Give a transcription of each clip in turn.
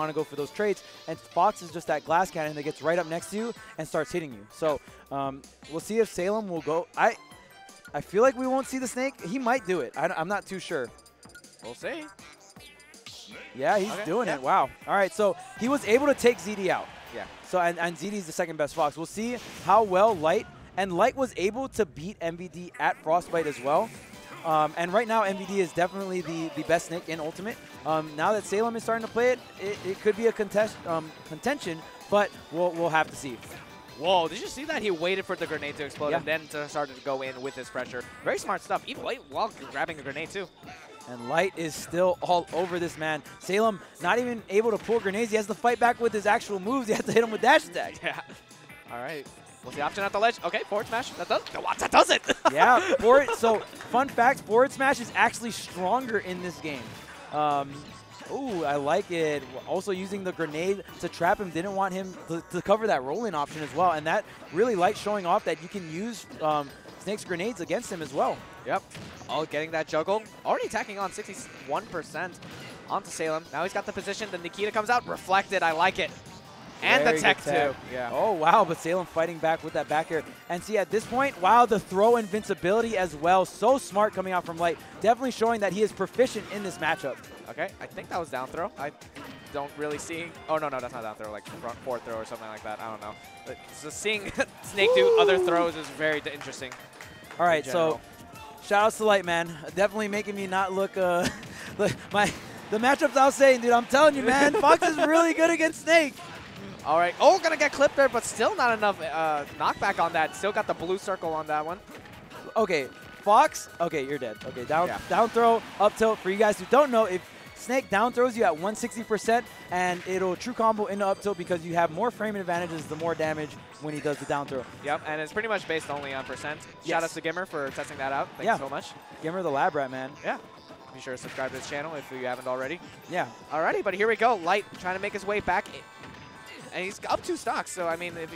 want to go for those trades, and Fox is just that glass cannon that gets right up next to you and starts hitting you. So we'll see if Salem will go. I feel like we won't see the snake. He might do it. I'm not too sure. We'll see. Yeah, he's doing it. Wow. All right, so he was able to take ZD out. Yeah. So and ZD's the second best Fox. We'll see how well Light, and Light was able to beat MVD at Frostbite as well. And right now, MVD is definitely the best Nick in Ultimate. Now that Salem is starting to play it, it could be a contest, contention, but we'll have to see. Whoa, did you see that? He waited for the grenade to explode and then started to go in with his pressure. Very smart stuff, even while grabbing a grenade too. And Light is still all over this man. Salem not even able to pull grenades. He has to fight back with his actual moves. He has to hit him with dash attacks. Yeah. All right. What's the option at the ledge? Okay, forward smash. That does it. Yeah, forward. So, fun fact, forward smash is actually stronger in this game. Ooh, I like it. Also using the grenade to trap him. Didn't want him to cover that rolling option as well. And that really Light showing off that you can use Snake's grenades against him as well. Yep. Oh, getting that juggle. Already attacking on 61% onto Salem. Now he's got the position. Then Nikita comes out. Reflected. I like it. And the tech, too. Yeah. Oh, wow, but Salem fighting back with that back air. And see, at this point, wow, the throw invincibility as well. So smart coming out from Light. Definitely showing that he is proficient in this matchup. Okay, I think that was down throw. I don't really see. Oh, no, that's not down throw. Like front forward throw or something like that. I don't know. But so seeing Snake do other throws is very interesting. All right, so shout-outs to Light, man. Definitely making me not look the matchups I was saying, dude, I'm telling you, man, Fox is really good against Snake. All right. Oh, going to get clipped there, but still not enough knockback on that. Still got the blue circle on that one. Okay, Fox. Okay, you're dead. Okay, down throw, up tilt. For you guys who don't know, if Snake down throws you at 160%, and it'll true combo into up tilt because you have more frame advantages the more damage when he does the down throw. Yep, and it's pretty much based only on percent. Yes. Shout out to Gimmer for testing that out. Thanks so much. Gimmer the lab rat, man. Yeah. Be sure to subscribe to his channel if you haven't already. Yeah. All righty, but here we go. Light trying to make his way back. And he's up 2 stocks, so I mean, if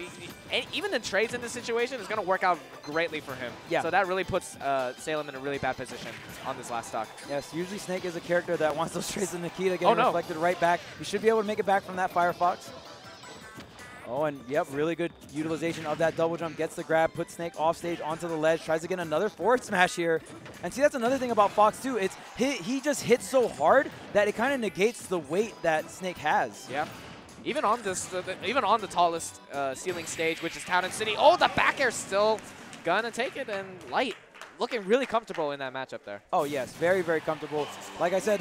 even the trades in this situation is going to work out greatly for him. Yeah. So that really puts Salem in a really bad position on this last stock. Yes, usually Snake is a character that wants those trades in Nikita getting reflected right back. You should be able to make it back from that Firefox. Oh, and yep, really good utilization of that double jump. Gets the grab, puts Snake off stage onto the ledge, tries to get another forward smash here. And see, that's another thing about Fox, too. It's he just hits so hard that it kind of negates the weight that Snake has. Yeah. Even on this, even on the tallest ceiling stage, which is Town and City. Oh, the back air still gonna take it, and Light looking really comfortable in that matchup there. Oh yes, very, very comfortable. Like I said,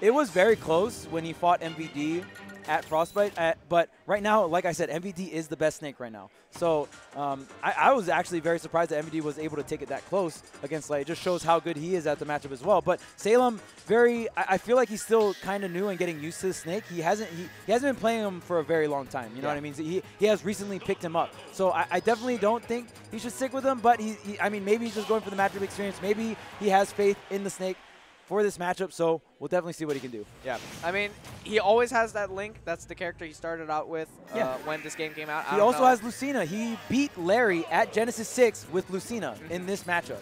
it was very close when he fought MVD at Frostbite, but right now, like I said, MVD is the best Snake right now. So I was actually very surprised that MVD was able to take it that close against Light. It just shows how good he is at the matchup as well. But Salem, I feel like he's still kind of new and getting used to the Snake. He hasn't been playing him for a very long time. You know what I mean? So he has recently picked him up. So I definitely don't think he should stick with him. But I mean, maybe he's just going for the matchup experience. Maybe he has faith in the Snake for this matchup, so we'll definitely see what he can do. Yeah, I mean, he always has that Link. That's the character he started out with when this game came out. He also has Lucina. He beat Larry at Genesis 6 with Lucina in this matchup.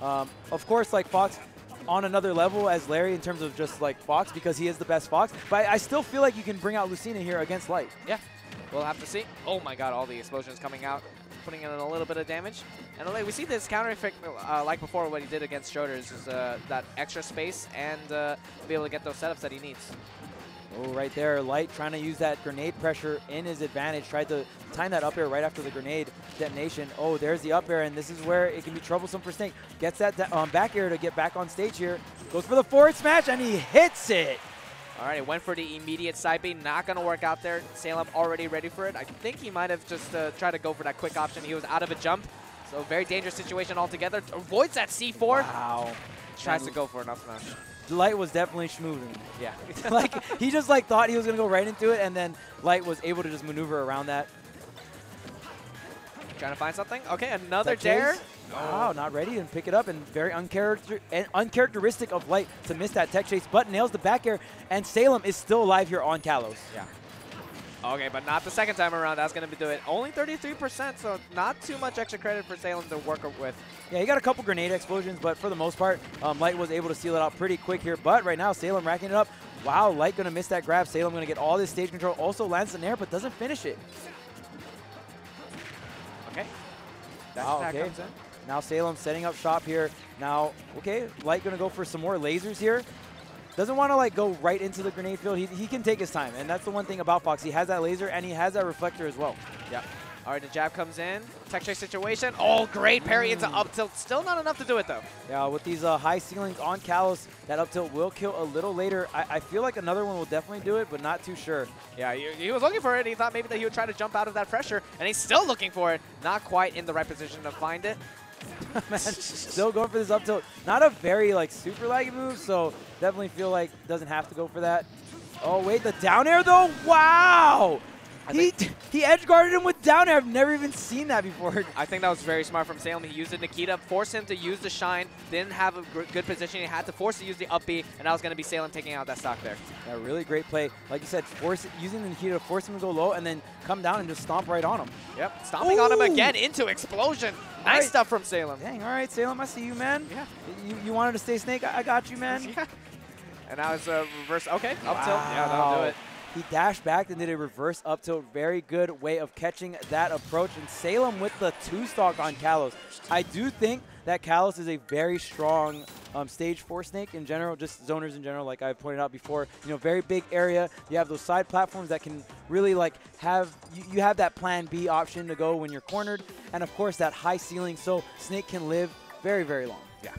Of course, like Fox, on another level as Larry in terms of just like Fox, because he is the best Fox. But I still feel like you can bring out Lucina here against Light. Yeah, we'll have to see. Oh my God, all the explosions coming out, putting in a little bit of damage. And we see this counter effect, like before, what he did against Schroeder, is that extra space and be able to get those setups that he needs. Oh, right there, Light trying to use that grenade pressure in his advantage. Tried to time that up air right after the grenade detonation. Oh, there's the up air, and this is where it can be troublesome for Snake. Gets that back air to get back on stage here. Goes for the forward smash, and he hits it. All right, went for the immediate side B. Not going to work out there. Salem already ready for it. I think he might have just tried to go for that quick option. He was out of a jump, so very dangerous situation altogether. Avoids that C4. Wow. Tries to go for an up smash. Light was definitely schmooving. Yeah. He just thought he was going to go right into it, and then Light was able to just maneuver around that. Trying to find something. Okay, another dare. Wow, not ready and pick it up, and very uncharacteristic of Light to miss that tech chase, but nails the back air, and Salem is still alive here on Kalos. Yeah. Okay, but not the second time around. That's going to do it. Only 33%, so not too much extra credit for Salem to work with. Yeah, he got a couple grenade explosions, but for the most part, Light was able to seal it out pretty quick here, but right now Salem racking it up. Wow, Light gonna miss that grab. Salem gonna get all this stage control. Also lands an air, but doesn't finish it. Okay. That attack comes in. Now Salem setting up shop here. Now, okay, Light gonna go for some more lasers here. Doesn't want to like go right into the grenade field. He can take his time, and that's the one thing about Fox. He has that laser and he has that reflector as well. Yeah. All right, the jab comes in. Tech check situation. Oh, great parry into up tilt. Still not enough to do it, though. Yeah, with these high ceilings on Kalos, that up tilt will kill a little later. I feel like another one will definitely do it, but not too sure. Yeah, he was looking for it. He thought maybe that he would try to jump out of that pressure, and he's still looking for it. Not quite in the right position to find it. Man, still going for this up tilt. Not a very, like, super laggy move, so definitely feel like doesn't have to go for that. Oh, wait, the down air, though? Wow! He edge guarded him with down air. I've never even seen that before. I think that was very smart from Salem. He used the Nikita, forced him to use the shine, didn't have a good position. He had to force to use the up B, and that was going to be Salem taking out that stock there. Yeah, really great play. Like you said, using the Nikita to force him to go low and then come down and just stomp right on him. Yep, stomping on him again into explosion. Nice stuff from Salem. Dang, all right, Salem, I see you, man. Yeah. You wanted to stay snake? I got you, man. Yeah. And now it's a reverse. Okay, up tilt. Yeah, that'll do it. He dashed back and did a reverse up tilt. Very good way of catching that approach. And Salem with the two stock on Kalos. I do think that Kalos is a very strong stage four snake in general, just zoners in general, like I pointed out before. You know, very big area. You have those side platforms that can really like have, you have that plan B option to go when you're cornered. And of course that high ceiling, so snake can live very, very long. Yeah.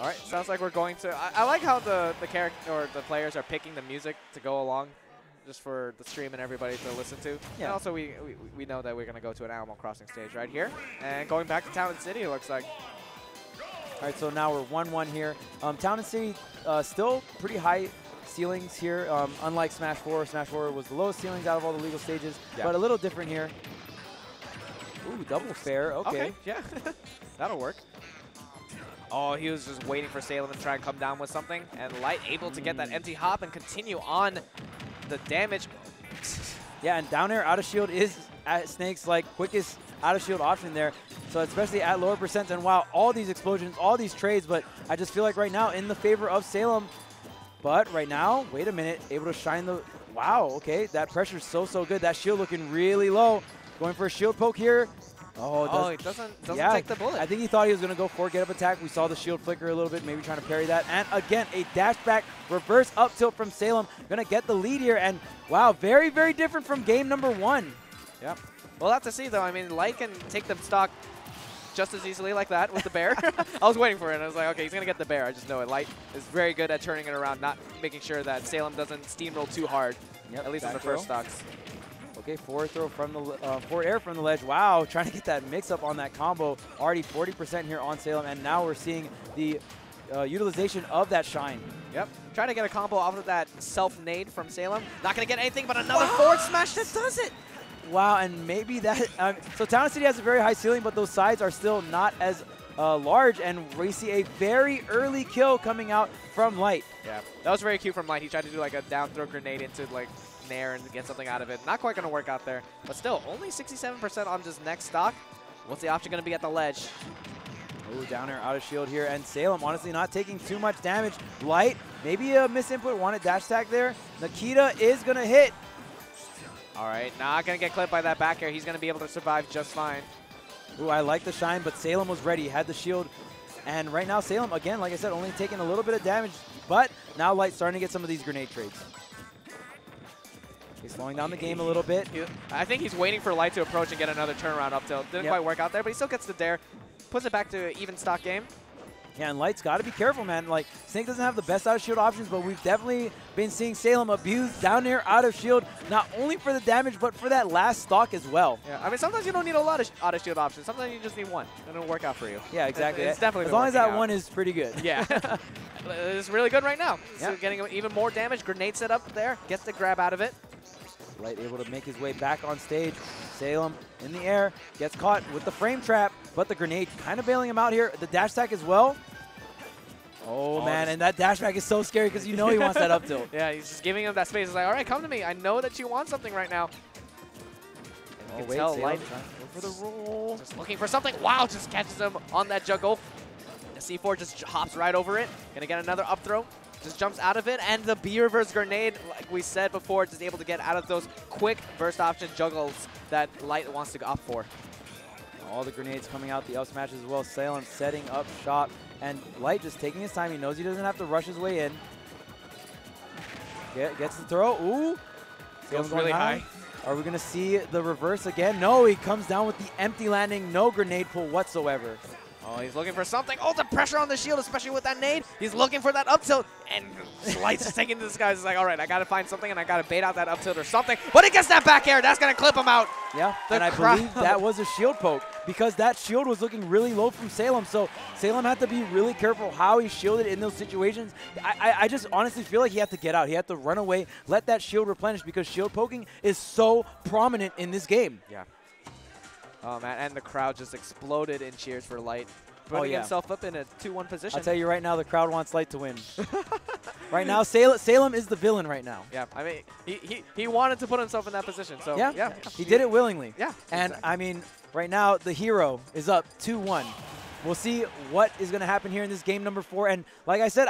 All right, sounds like we're going to... I like how the character or the players are picking the music to go along just for the stream and everybody to listen to. Yeah. And also, we know that we're going to go to an Animal Crossing stage right here. And going back to Town and City, it looks like. All right, so now we're 1-1 here. Town and City still pretty high ceilings here, unlike Smash 4. Smash 4 was the lowest ceilings out of all the legal stages, but a little different here. Ooh, double fair. Okay. Yeah, that'll work. Oh, he was just waiting for Salem to try and come down with something. And Light able to get that empty hop and continue on the damage. Yeah, and down air out of shield is at Snake's like quickest out of shield option there. So especially at lower percents. And wow, all these explosions, all these trades. But I just feel like right now in the favor of Salem. But right now, wait a minute, able to shine the... Wow, okay, that pressure's so good. That shield looking really low. Going for a shield poke here. Oh, it doesn't take the bullet. I think he thought he was going to go for get-up attack. We saw the shield flicker a little bit, maybe trying to parry that. And again, a dash back, reverse up tilt from Salem. Going to get the lead here. And wow, very, very different from game number one. Yep. We'll have to see, though. I mean, Light can take them stock just as easily like that with the bear. I was waiting for it, and I was like, okay, he's going to get the bear. I just know it. Light is very good at turning it around, not making sure that Salem doesn't steamroll too hard, at least in the first stocks. Okay, forward throw from the forward air from the ledge. Wow, trying to get that mix up on that combo. Already 40% here on Salem, and now we're seeing the utilization of that shine. Yep, trying to get a combo off of that self-nade from Salem. Not going to get anything, but another forward smash that does it. Wow, and maybe that... so Town and City has a very high ceiling, but those sides are still not as large, and we see a very early kill coming out from Light. Yeah, that was very cute from Light. He tried to do like a down throw grenade into like... air and get something out of it. Not quite going to work out there, but still only 67% on this next stock. What's the option going to be at the ledge? Oh, down air out of shield here, and Salem honestly not taking too much damage. Light, maybe a misinput, wanted dash attack there. Nikita is going to hit. All right, not going to get clipped by that back air. He's going to be able to survive just fine. Ooh, I like the shine, but Salem was ready, had the shield. And right now, Salem, again, like I said, only taking a little bit of damage, but now Light starting to get some of these grenade trades. He's slowing down the game a little bit. I think he's waiting for Light to approach and get another turnaround up tilt. Didn't quite work out there, but he still gets the dare. Puts it back to even stock game. Yeah, and Light's got to be careful, man. Like, Snake doesn't have the best out of shield options, but we've definitely been seeing Salem abuse down air out of shield, not only for the damage, but for that last stock as well. Yeah, I mean, sometimes you don't need a lot of out of shield options. Sometimes you just need one, and it'll work out for you. Yeah, exactly. It's definitely as long as that one is pretty good. Yeah. It's really good right now. So getting even more damage. Grenade set up there. Gets the grab out of it. Light able to make his way back on stage. Salem in the air, gets caught with the frame trap, but the grenade kind of bailing him out here. The dash attack as well. Oh, man, and that dash attack is so scary because you know he wants that up tilt. Yeah, he's just giving him that space. He's like, all right, come to me. I know that you want something right now. Oh, wait, Salem trying to go for the roll. Just looking for something. Wow, just catches him on that juggle. The C4 just hops right over it. Going to get another up throw. Just jumps out of it, and the B reverse grenade, like we said before, just able to get out of those quick burst option juggles that Light wants to go up for. All the grenades coming out, the up smash as well. Salem setting up shop, and Light just taking his time. He knows he doesn't have to rush his way in. Gets the throw. Ooh. Goes really high. Are we going to see the reverse again? No, he comes down with the empty landing. No grenade pull whatsoever. Oh, he's looking for something. Oh, the pressure on the shield, especially with that nade. He's looking for that up tilt, and Light's just taking this guy. He's like, all right, I got to find something, and I got to bait out that up tilt or something. But he gets that back air. That's going to clip him out. Yeah, and I believe that was a shield poke because that shield was looking really low from Salem. So Salem had to be really careful how he shielded in those situations. I just honestly feel like he had to get out. He had to run away, let that shield replenish because shield poking is so prominent in this game. Yeah. Oh, man, and the crowd just exploded in cheers for Light, putting himself up in a 2-1 position. I'll tell you right now, the crowd wants Light to win. Right now, Salem is the villain right now. Yeah, I mean, he wanted to put himself in that position, so yeah. He did it willingly. Yeah, and, exactly. I mean, right now, the hero is up 2-1. We'll see what is going to happen here in this game number 4, and like I said,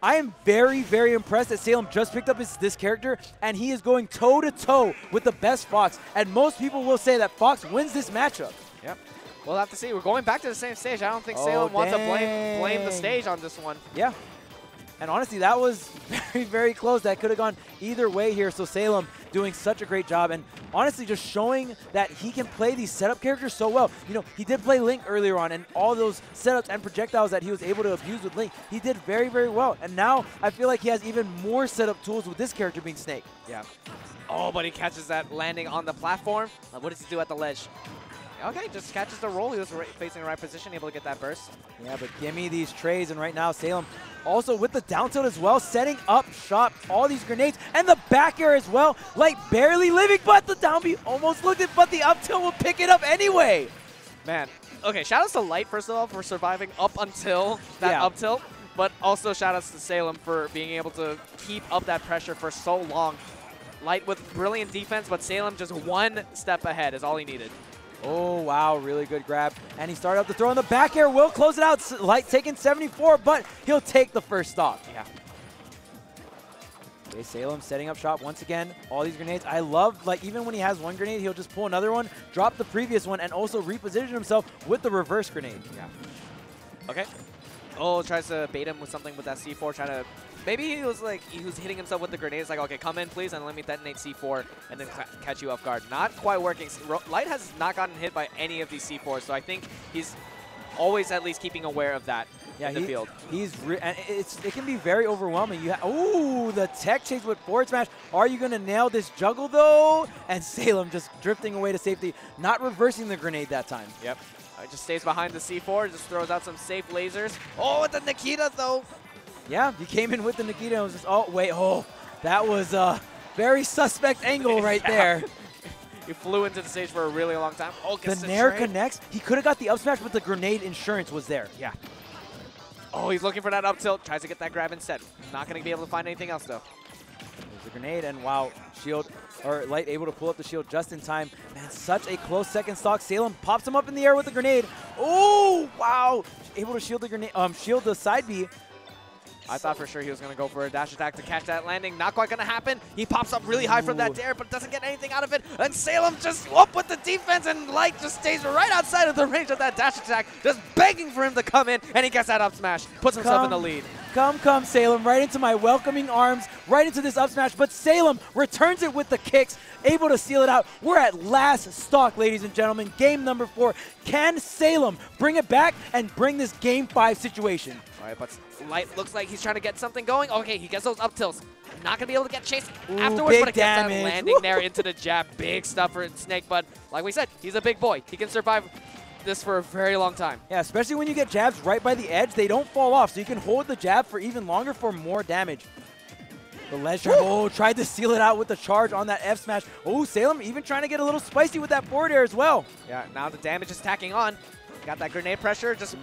I am very, very impressed that Salem just picked up this character, and he is going toe-to-toe with the best Fox. And most people will say that Fox wins this matchup. Yep. We'll have to see. We're going back to the same stage. I don't think Salem wants to blame the stage on this one. Yeah. And honestly, that was very, very close. That could have gone either way here. So Salem doing such a great job and honestly just showing that he can play these setup characters so well. You know, he did play Link earlier on and all those setups and projectiles that he was able to abuse with Link, he did very, very well. And now I feel like he has even more setup tools with this character being Snake. Yeah. Oh, but he catches that landing on the platform. What does he do at the ledge? Okay, just catches the roll. He was facing the right position, able to get that burst. Yeah, but give me these trades. And right now, Salem also with the down tilt as well, setting up shop, all these grenades, and the back air as well. Light barely living, but the down B almost looked it, but the up tilt will pick it up anyway. Man, okay, shout outs to Light, first of all, for surviving up until that up tilt, but also shout outs to Salem for being able to keep up that pressure for so long. Light with brilliant defense, but Salem just one step ahead is all he needed. Oh, wow, really good grab. And he started up the throw in the back air. Will close it out. Light taking 74, but he'll take the first stop. Yeah. Okay, Salem setting up shop once again. All these grenades. I love, like, even when he has one grenade, he'll just pull another one, drop the previous one, and also reposition himself with the reverse grenade. Yeah. Okay. Oh, tries to bait him with something with that C4, trying to... Maybe he was like, he was hitting himself with the grenades, like, okay, come in, please, and let me detonate C4 and then catch you off guard. Not quite working. Light has not gotten hit by any of these C4s, so I think he's always at least keeping aware of that in the field. It can be very overwhelming. Ooh, the tech chase with forward smash. Are you going to nail this juggle, though? And Salem just drifting away to safety, not reversing the grenade that time. Yep. Just stays behind the C4, just throws out some safe lasers. Oh, with the Nikita, though. Yeah, he came in with the Nikita and was just, oh, wait, oh, that was a very suspect angle right there. He flew into the stage for a really long time. Oh, the Nair connects. He could have got the up smash, but the grenade insurance was there. Yeah. Oh, he's looking for that up tilt. Tries to get that grab instead. Not going to be able to find anything else, though. There's the grenade, and wow, shield, or Light able to pull up the shield just in time. Man, such a close second stock. Salem pops him up in the air with the grenade. Oh, wow. Able to shield the grenade, shield the side B. I thought for sure he was going to go for a dash attack to catch that landing. Not quite going to happen. He pops up really high from that dare, but doesn't get anything out of it. And Salem just up with the defense, and Light just stays right outside of the range of that dash attack, just begging for him to come in, and he gets that up smash. Puts himself in the lead. Come, Salem, right into my welcoming arms, right into this up smash, but Salem returns it with the kicks, able to seal it out. We're at last stock, ladies and gentlemen. Game number 4. Can Salem bring it back and bring this game 5 situation? All right, but Light looks like he's trying to get something going. Okay, he gets those up tilts. Not going to be able to get chased afterwards, but it gets that landing there into the jab. Big stuff for Snake, but like we said, he's a big boy. He can survive this for a very long time. Yeah, especially when you get jabs right by the edge, they don't fall off, so you can hold the jab for even longer for more damage. The ledge, oh, tried to seal it out with the charge on that F smash. Oh, Salem even trying to get a little spicy with that forward air as well. Yeah, now the damage is tacking on. Got that grenade pressure, just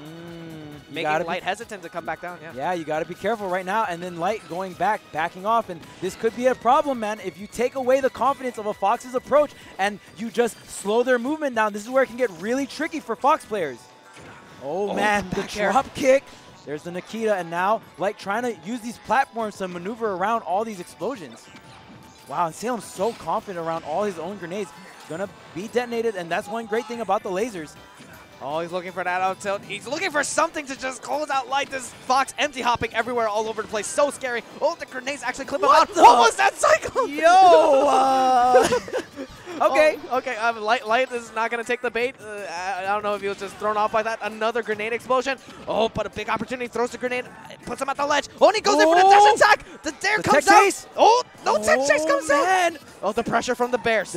making Light hesitant to come back down. Yeah, you got to be careful right now. And then Light going back, backing off. And this could be a problem, man. If you take away the confidence of a Fox's approach and you just slow their movement down, this is where it can get really tricky for Fox players. Oh, man, the drop kick. There's the Nikita, and now Light trying to use these platforms to maneuver around all these explosions. Wow, and Salem's so confident around all his own grenades. Gonna be detonated, and that's one great thing about the lasers. Oh, he's looking for that out tilt. He's looking for something to just close out Light. This Fox empty hopping everywhere all over the place. So scary. Oh, the grenades actually clip him out. What was that cycle? Yo! Okay, okay. Light is not going to take the bait. I don't know if he was just thrown off by that. Another grenade explosion. Oh, but a big opportunity. Throws the grenade. Puts him at the ledge. Oh, and he goes in for the dash attack. The dare comes out. Oh, no tech chase comes out. Oh, the pressure from the bears.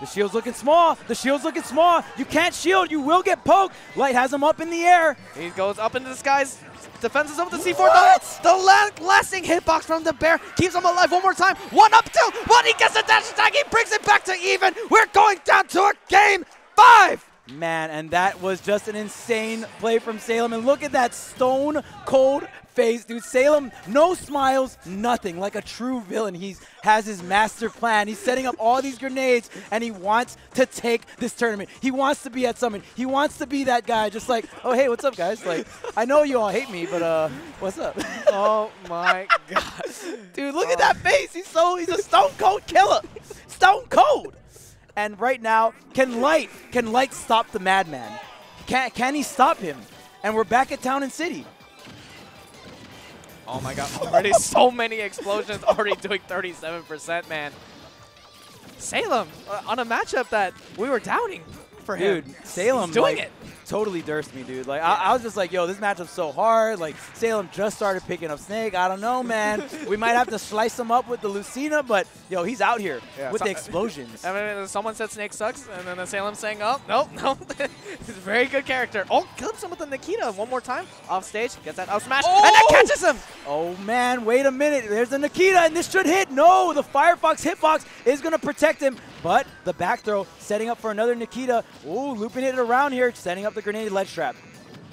The shield's looking small. The shield's looking small. You can't shield. You will get poked. Light has him up in the air. He goes up into the skies. Defenses over the C4. The lasting hitbox from the bear keeps him alive one more time. One up tilt. One. He gets a dash attack. He brings it back to even. We're going down to game 5. Man, and that was just an insane play from Salem. And look at that stone cold face, dude. Salem, no smiles, nothing. Like a true villain, he has his master plan. He's setting up all these grenades, and he wants to take this tournament. He wants to be at Summit. He wants to be that guy, just like, oh, hey, what's up, guys? Like, I know you all hate me, but what's up? Oh my God, dude, look at that face. He's a stone cold killer, stone cold. And right now, can Light stop the madman? Can he stop him? And we're back at Town and City. Oh my God, already so many explosions, already doing 37%, man. Salem, on a matchup that we were doubting for him. Dude, Salem, he's doing it. Totally durst me, dude. Like, yeah. I was just like, yo, this matchup's so hard. Like, Salem just started picking up Snake. I don't know, man. We might have to slice him up with the Lucina, but, yo, he's out here with the explosions. I mean, someone said Snake sucks, and then Salem's saying, oh, nope, no. He's a very good character. Oh, clips him with the Nikita one more time. Off stage, gets that out smash, and that catches him. Oh, man, wait a minute. There's the Nikita, and this should hit. No, the Firefox hitbox is going to protect him, but the back throw setting up for another Nikita. Ooh, looping it around here, setting up the grenade ledge trap.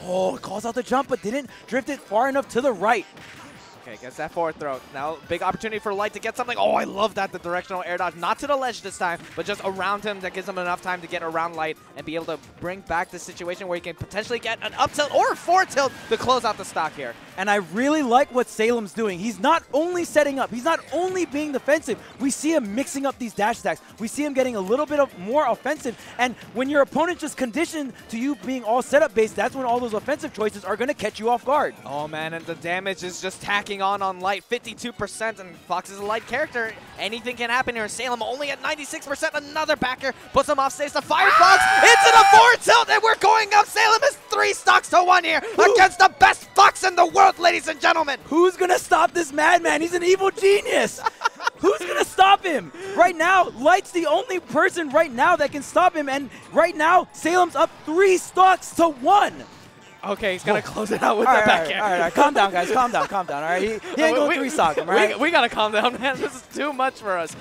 Oh, it calls out the jump, but didn't drift it far enough to the right. Okay, gets that forward throw. Now, big opportunity for Light to get something. Oh, I love that, the directional air dodge. Not to the ledge this time, but just around him. That gives him enough time to get around Light and be able to bring back the situation where he can potentially get an up tilt or a forward tilt to close out the stock here. And I really like what Salem's doing. He's not only setting up, he's not only being defensive. We see him mixing up these dash attacks. We see him getting a little bit of more offensive. And when your opponent just conditioned to you being all setup based, that's when all those offensive choices are going to catch you off guard. Oh man, and the damage is just tacking on Light, 52%, and Fox is a Light character. Anything can happen here. Salem only at 96%. Another backer puts him off stage. The Firefox into the forward tilt, and we're going up. Salem is 3 stocks to 1 here against the best Fox in the world. Ladies and gentlemen, who's gonna stop this madman? He's an evil genius. Who's gonna stop him? Right now, Light's the only person right now that can stop him, and right now, Salem's up 3 stocks to 1. Okay, he's gonna close it out with the back air. All right, calm down, guys. Calm down, calm down. All right, he ain't gonna 3-stock him. Right, we gotta calm down, man. This is too much for us.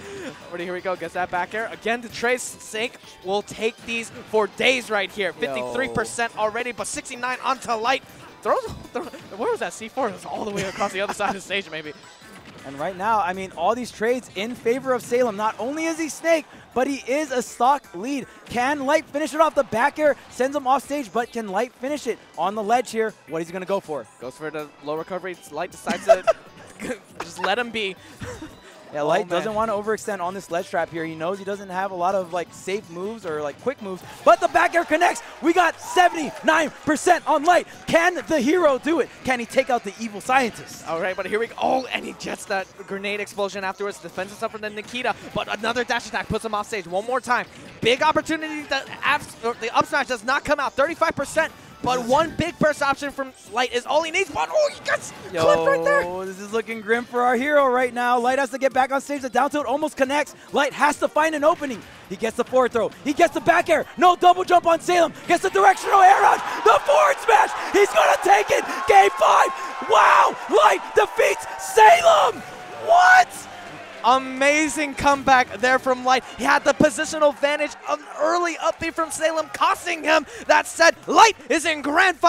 Already, here we go. Gets that back air again. The trace sink will take these for days right here. 53% already, but 69 onto Light. Where was that C4? It was all the way across the other side of the stage, maybe. And right now, I mean, all these trades in favor of Salem. Not only is he Snake, but he is a stock lead. Can Light finish it off? The back air sends him off stage, but can Light finish it on the ledge here? What is he going to go for? Goes for the low recovery. Light decides to just let him be. Yeah, Light doesn't want to overextend on this ledge trap here. He knows he doesn't have a lot of like safe moves or like quick moves, but the back air connects. We got 79% on Light. Can the hero do it? Can he take out the evil scientist? All right, but here we go. Oh, and he gets that grenade explosion afterwards. Defends himself from the Nikita, but another dash attack puts him off stage one more time. Big opportunity. The up smash does not come out. 35%. But one big burst option from Light is all he needs. Oh, he gets clipped right there. Oh, this is looking grim for our hero right now. Light has to get back on stage. The down tilt almost connects. Light has to find an opening. He gets the forward throw. He gets the back air. No double jump on Salem. Gets the directional air dodge. The forward smash. He's going to take it. Game 5. Wow. Light defeats Salem. What? Amazing comeback there from Light. He had the positional advantage of an early upbeat from Salem, costing him. That said, Light is in grand final.